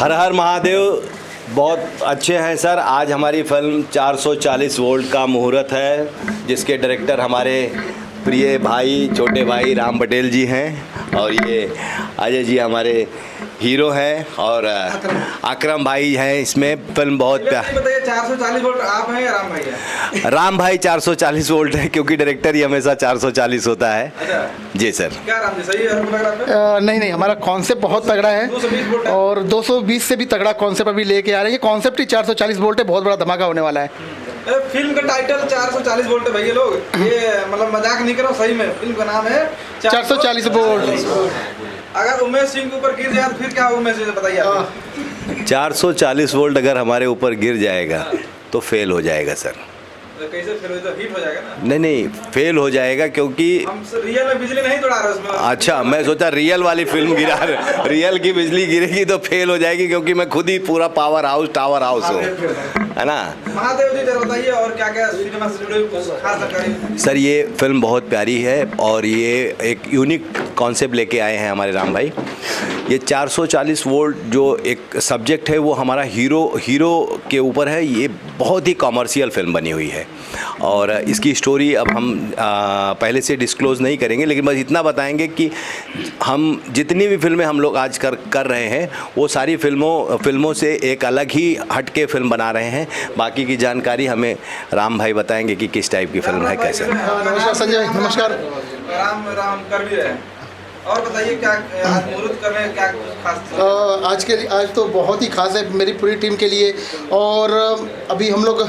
हर हर महादेव। बहुत अच्छे हैं सर। आज हमारी फिल्म 440 वोल्ट का मुहूर्त है, जिसके डायरेक्टर हमारे प्रिय भाई, छोटे भाई राम पटेल जी हैं, और ये अजय जी हमारे हीरो हैं, और अकरम भाई हैं इसमें। फिल्म बहुत प्यारी। 440 वोल्ट आप हैं या राम भाई हैं? राम भाई 440 वोल्ट है, क्योंकि डायरेक्टर ही हमेशा 440 होता है। अच्छा। जी सर। क्या राम जी सही है? नहीं, हमारा कॉन्सेप्ट बहुत तगड़ा है और 220 से भी तगड़ा कॉन्सेप्ट अभी लेके आ रहे हैं। कॉन्सेप्ट ही 440 वोल्ट है, बहुत बड़ा धमाका होने वाला है। फिल्म का टाइटल 440 वोल्ट है भैया लोग, ये मतलब मजाक नहीं कर रहा हूं, सही में फिल्म का नाम है 440 वोल्ट। अगर उमेश सिंह के ऊपर गिर जाए तो फिर क्या उमेश सिंह बताइए। 440 वोल्ट अगर हमारे ऊपर गिर जाएगा तो फेल हो जाएगा सर। कैसे फेल हो जाएगा? हिट हो जाएगा ना? नहीं, फेल हो जाएगा क्योंकि हम रियल में बिजली नहीं तोड़ा रहे उसमें। अच्छा, मैं सोचा रियल वाली फिल्म गिरा रहे, रियल की बिजली गिरेगी तो फेल हो जाएगी, क्योंकि मैं खुद ही पूरा पावर हाउस टावर हाउस हूँ, है ना। महादेव जी बताइए और क्या क्या सिनेमा से जुड़े खास जानकारी। सर ये फिल्म बहुत प्यारी है और ये एक यूनिक कॉन्सेप्ट लेके आए हैं हमारे राम भाई। ये 440 वोल्ट जो एक सब्जेक्ट है वो हमारा हीरो के ऊपर है। ये बहुत ही कॉमर्शियल फिल्म बनी हुई है और इसकी स्टोरी अब हम पहले से डिस्क्लोज़ नहीं करेंगे, लेकिन बस इतना बताएंगे कि हम जितनी भी फिल्में हम लोग आज कर रहे हैं वो सारी फिल्मों से एक अलग ही हटके फिल्म बना रहे हैं। बाकी की जानकारी हमें राम भाई बताएंगे कि किस टाइप की फिल्म है, कैसे। नमस्कार संजय। नमस्कार राम। राम कर भी रहे हैं। और बताइए क्या आज मुहूर्त कर रहे हैं, क्या खास? आज तो बहुत ही खास है मेरी पूरी टीम के लिए। और अभी हम लोग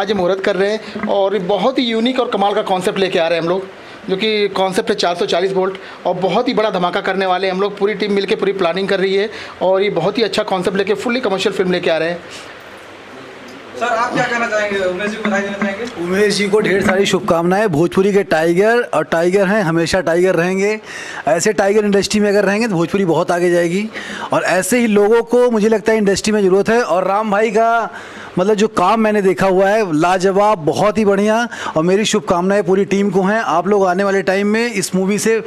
आज मुहूर्त कर रहे हैं और बहुत ही यूनिक और कमाल का कॉन्सेप्ट लेके आ रहे हैं हम लोग, जो कि कॉन्सेप्ट है 440 वोल्ट और बहुत ही बड़ा धमाका करने वाले हैं हम लोग। पूरी टीम मिलकर पूरी प्लानिंग कर रही है और ये बहुत ही अच्छा कॉन्सेप्ट लेके फुल्ली कमर्शियल फिल्म लेके आ रहे हैं। सर आप क्या कहना चाहेंगे? उमेश जी को बधाई देना चाहेंगे। उमेश जी को ढेर सारी शुभकामनाएं। भोजपुरी के टाइगर, और टाइगर हैं, हमेशा टाइगर रहेंगे। ऐसे टाइगर इंडस्ट्री में अगर रहेंगे तो भोजपुरी बहुत आगे जाएगी और ऐसे ही लोगों को मुझे लगता है इंडस्ट्री में ज़रूरत है। और राम भाई का मतलब जो काम मैंने देखा हुआ है लाजवाब, बहुत ही बढ़िया। और मेरी शुभकामनाएँ पूरी टीम को हैं। आप लोग आने वाले टाइम में इस मूवी से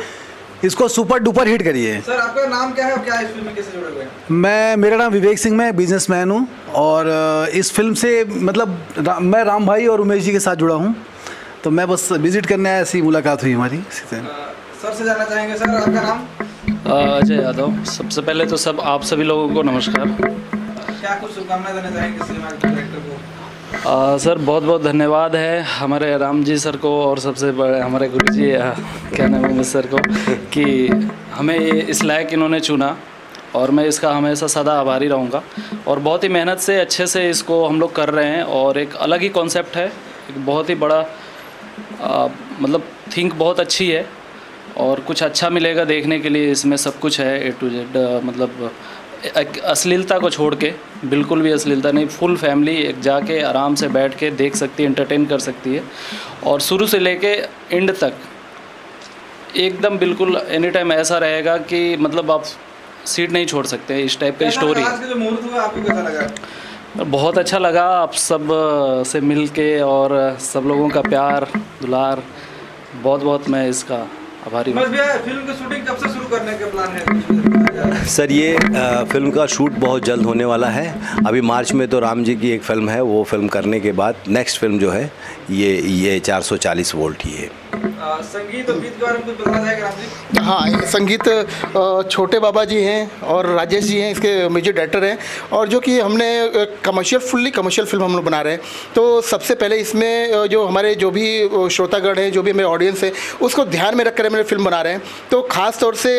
इसको सुपर डुपर हिट करिए। सर आपका नाम क्या है और क्या इस फिल्म में कैसे जुड़े हुए हैं? मेरा नाम विवेक सिंह, मैं बिजनेसमैन हूँ और इस फिल्म से मतलब मैं राम भाई और उमेश जी के साथ जुड़ा हूँ, तो मैं बस विजिट करने आया, ऐसी मुलाकात हुई हमारी। सर से जानना चाहेंगे। सर आपका नाम? अजय यादव। सबसे पहले तो आप सभी लोगों को नमस्कार। क्या कुछ शुभकामनाएं देना चाहेंगे सिनेमा के डायरेक्टर को? सर बहुत बहुत धन्यवाद है हमारे राम जी सर को और सबसे बड़े हमारे गुरु जी क्या नाम है उमेश सर को, कि हमें इस लायक इन्होंने चुना और मैं इसका हमेशा सदा आभारी रहूँगा। और बहुत ही मेहनत से अच्छे से इसको हम लोग कर रहे हैं और एक अलग ही कॉन्सेप्ट है, एक बहुत ही बड़ा मतलब थिंक बहुत अच्छी है और कुछ अच्छा मिलेगा देखने के लिए। इसमें सब कुछ है A to Z, मतलब अश्लीलता को छोड़ के, बिल्कुल भी अश्लीलता नहीं। फुल फैमिली एक जाके आराम से बैठ के देख सकती है, एंटरटेन कर सकती है और शुरू से लेके एंड तक एकदम बिल्कुल एनी टाइम ऐसा रहेगा कि मतलब आप सीट नहीं छोड़ सकते, इस टाइप का स्टोरी। आपको कैसा लगा? बहुत अच्छा लगा आप सब से मिल के और सब लोगों का प्यार दुलार, बहुत बहुत मैं इसका आभारी हूँ। फिल्म की शूटिंग कब से शुरू करने का प्लान है? सर ये फिल्म का शूट बहुत जल्द होने वाला है। अभी मार्च में तो राम जी की एक फ़िल्म है, वो फिल्म करने के बाद नेक्स्ट फिल्म जो है ये 440 वोल्ट ही है। संगीत और गीत के बारे में कुछ बताना चाहेंगे राम जी? हाँ, संगीत छोटे बाबा जी हैं और राजेश जी हैं, इसके म्यूजिक डायरेक्टर हैं, और जो कि हमने कमर्शियल फुल्ली कमर्शियल फिल्म हम लोग बना रहे हैं। तो सबसे पहले इसमें जो हमारे जो भी श्रोतागढ़ हैं, जो भी मेरे ऑडियंस है, उसको ध्यान में रख कर फिल्म बना रहे हैं। तो ख़ास तौर से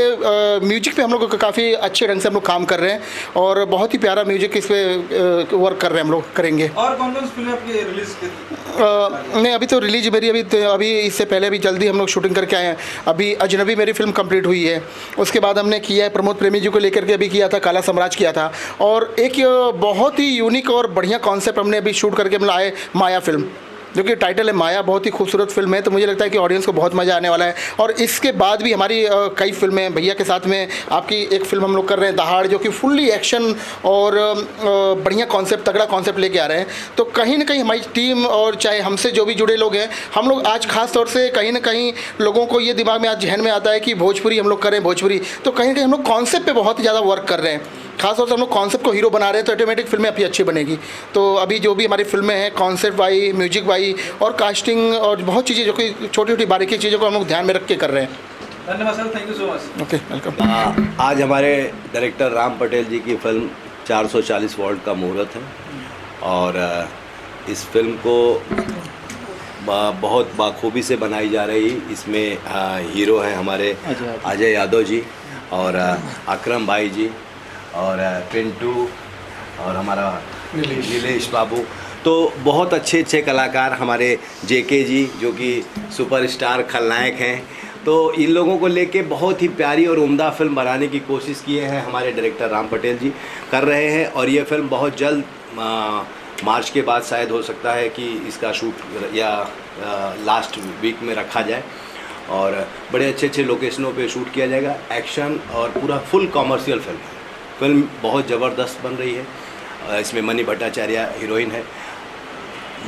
म्यूजिक पर हम लोग काफ़ी अच्छे ढंग से हम लोग काम कर रहे हैं और बहुत ही प्यारा म्यूजिक इस पर वर्क कर रहे हैं हम लोग करेंगे। और कौन कौन सी फिल्में आपकी रिलीज? नहीं, अभी तो रिलीज मेरी अभी इससे पहले अभी जल्दी हम लोग शूटिंग करके आए हैं। अभी अजनबी मेरी फिल्म कंप्लीट हुई है, उसके बाद हमने किया है प्रमोद प्रेमी जी को लेकर के, अभी किया था काला साम्राज्य किया था, और एक बहुत ही यूनिक और बढ़िया कॉन्सेप्ट हमने अभी शूट करके हम लाए माया फिल्म, जो कि टाइटल है माया। बहुत ही खूबसूरत फिल्म है, तो मुझे लगता है कि ऑडियंस को बहुत मज़ा आने वाला है। और इसके बाद भी हमारी कई फिल्में भैया के साथ में, आपकी एक फिल्म हम लोग कर रहे हैं दहाड़, जो कि फुल्ली एक्शन और बढ़िया कॉन्सेप्ट तगड़ा कॉन्सेप्ट लेके आ रहे हैं। तो कहीं ना कहीं हमारी टीम और चाहे हमसे जो भी जुड़े लोग हैं, हम लोग आज खास तौर से कहीं ना कहीं लोगों को ये दिमाग में आज जहन में आता है कि भोजपुरी हम लोग करें भोजपुरी, तो कहीं ना कहीं हम लोग कॉन्सेप्ट पर बहुत ही ज़्यादा वर्क कर रहे हैं। खासतौर से हम लोग कॉन्सेप्ट को हीरो बना रहे हैं तो ऑटोमेटिक फिल्में अपनी अच्छी बनेगी। तो अभी जो भी हमारी फिल्में हैं कॉन्सेप्ट वाई, म्यूजिक वाई और कास्टिंग और बहुत चीज़ें जो कि छोटी छोटी बारीकी चीज़ों को हम लोग ध्यान में रख के कर रहे हैं। धन्यवाद sir, thank you so much. Okay welcome. आज हमारे डायरेक्टर राम पटेल जी की फिल्म 440 वॉल्ट का मुहूर्त है और इस फिल्म को बहुत बाखूबी से बनाई जा रही। इसमें हीरो हैं हमारे अजय यादव जी और अकरम भाई जी और पिंटू और हमारा नीलेश बाबू। तो बहुत अच्छे अच्छे कलाकार हमारे जेके जी जो कि सुपरस्टार खलनायक हैं। तो इन लोगों को लेके बहुत ही प्यारी और उम्दा फिल्म बनाने की कोशिश किए हैं हमारे डायरेक्टर राम पटेल जी कर रहे हैं। और ये फिल्म बहुत जल्द मार्च के बाद शायद हो सकता है कि इसका शूट या लास्ट वीक में रखा जाए और बड़े अच्छे अच्छे लोकेशनों पे शूट किया जाएगा। एक्शन और पूरा फुल कॉमर्शियल फिल्म है। फिल्म बहुत ज़बरदस्त बन रही है। इसमें मनी भट्टाचार्य हीरोइन है।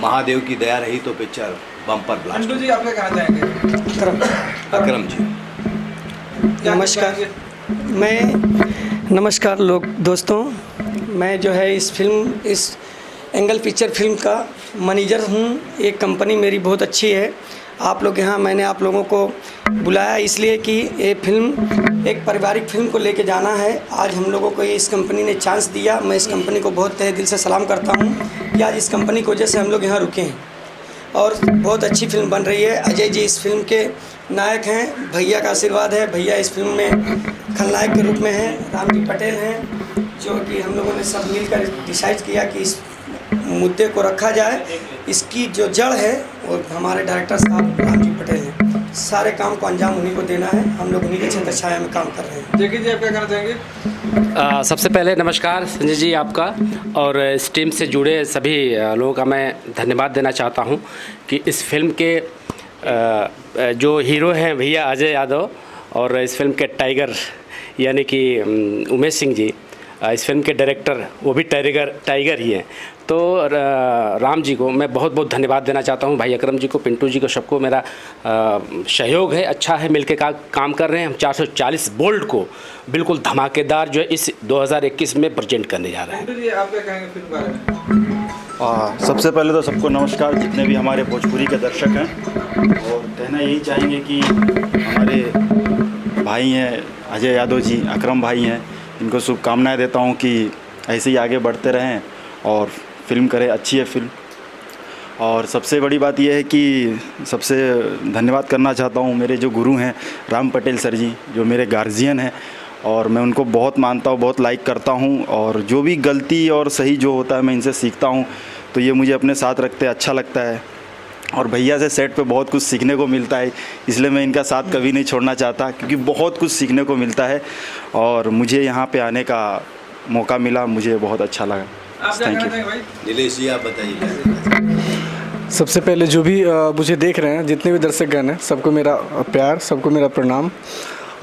महादेव की दया रही तो पिक्चर बम्पर ब्लास्ट। जी आपके कहाँ जाएंगे? अकरम जी नमस्कार। नमस्कार लोग दोस्तों, मैं जो है इस एंगल पिक्चर फिल्म का मैनेजर हूँ। एक कंपनी मेरी बहुत अच्छी है। आप लोग यहाँ मैंने आप लोगों को बुलाया इसलिए कि ये फिल्म एक पारिवारिक फिल्म को लेके जाना है। आज हम लोगों को ये इस कंपनी ने चांस दिया। मैं इस कंपनी को बहुत तहे दिल से सलाम करता हूँ कि आज इस कंपनी की वजह से हम लोग यहाँ रुके हैं और बहुत अच्छी फिल्म बन रही है। अजय जी इस फिल्म के नायक हैं। भैया का आशीर्वाद है। भैया इस फिल्म में खलनायक के रूप में हैं। राम जी पटेल हैं जो कि हम लोगों ने सब मिलकर डिसाइड किया कि इस मुद्दे को रखा जाए। इसकी जो जड़ है वो हमारे डायरेक्टर साहब राम जी पटेल हैं। सारे काम को अंजाम उन्हीं को देना है। हम लोग उन्हीं के छत्र छाया में काम कर रहे हैं। देखिए जी आप क्या करना चाहेंगे? सबसे पहले नमस्कार संजय जी आपका और इस टीम से जुड़े सभी लोगों का मैं धन्यवाद देना चाहता हूँ कि इस फिल्म के जो हीरो हैं भैया अजय यादव और इस फिल्म के टाइगर यानी कि उमेश सिंह जी, इस फिल्म के डायरेक्टर वो भी टाइगर ही हैं। तो राम जी को मैं बहुत बहुत धन्यवाद देना चाहता हूं। भाई अकरम जी को, पिंटू जी को, सबको मेरा सहयोग है। अच्छा है, मिलके काम कर रहे हैं। हम 440 वोल्ट को बिल्कुल धमाकेदार जो है इस 2021 में प्रेजेंट करने जा रहे हैं। पिंटू जी आप क्या कहेंगे फिल्म बारे में? सबसे पहले तो सबको नमस्कार। जितने भी हमारे भोजपुरी के दर्शक हैं और कहना यही चाहेंगे कि हमारे भाई हैं अजय यादव जी, अकरम भाई हैं, इनको शुभकामनाएँ देता हूँ कि ऐसे ही आगे बढ़ते रहें और फिल्म करें। अच्छी है फिल्म। और सबसे बड़ी बात यह है कि सबसे धन्यवाद करना चाहता हूँ मेरे जो गुरु हैं राम पटेल सर जी, जो मेरे गार्जियन हैं और मैं उनको बहुत मानता हूँ, बहुत लाइक करता हूँ। और जो भी गलती और सही जो होता है मैं इनसे सीखता हूँ। तो ये मुझे अपने साथ रखते अच्छा लगता है और भैया से सेट पे बहुत कुछ सीखने को मिलता है। इसलिए मैं इनका साथ कभी नहीं छोड़ना चाहता क्योंकि बहुत कुछ सीखने को मिलता है और मुझे यहाँ पे आने का मौका मिला, मुझे बहुत अच्छा लगा। Thank you. नीलेश जी आप बताइए। सबसे पहले जो भी मुझे देख रहे हैं, जितने भी दर्शकगण हैं, सबको मेरा प्यार, सबको मेरा प्रणाम।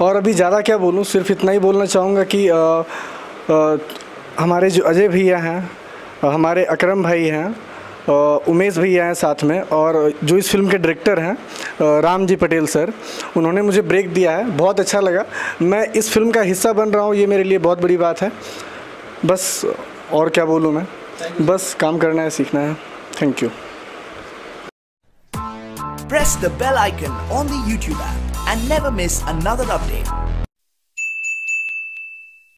और अभी ज़्यादा क्या बोलूँ, सिर्फ इतना ही बोलना चाहूँगा कि हमारे जो अजय भैया हैं, हमारे अकरम भाई हैं, उमेश भैया हैं साथ में, और जो इस फिल्म के डायरेक्टर हैं राम जी पटेल सर, उन्होंने मुझे ब्रेक दिया है। बहुत अच्छा लगा। मैं इस फिल्म का हिस्सा बन रहा हूँ, ये मेरे लिए बहुत बड़ी बात है। बस और क्या बोलूँ मैं, बस काम करना है, सीखना है। Thank you. Press the bell icon on the YouTube app and never miss another update.